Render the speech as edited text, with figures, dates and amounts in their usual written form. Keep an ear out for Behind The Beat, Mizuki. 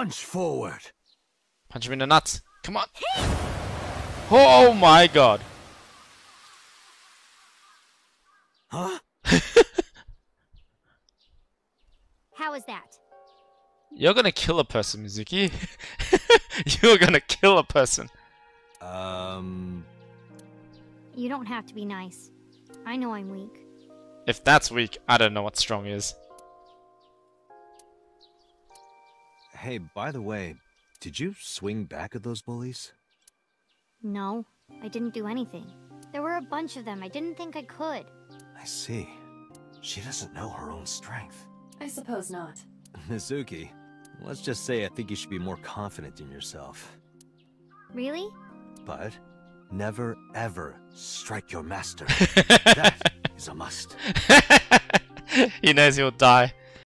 Punch forward. Punch him in the nuts. Come on. Oh my god. Huh? How is that? You're gonna kill a person, Mizuki. You're gonna kill a person. You don't have to be nice. I know I'm weak. If that's weak, I don't know what strong is. Hey, by the way, did you swing back at those bullies? No, I didn't do anything. There were a bunch of them. I didn't think I could. I see. She doesn't know her own strength. I suppose not. Mizuki, let's just say I think you should be more confident in yourself. Really? But never ever strike your master. That is a must. He knows he'll die.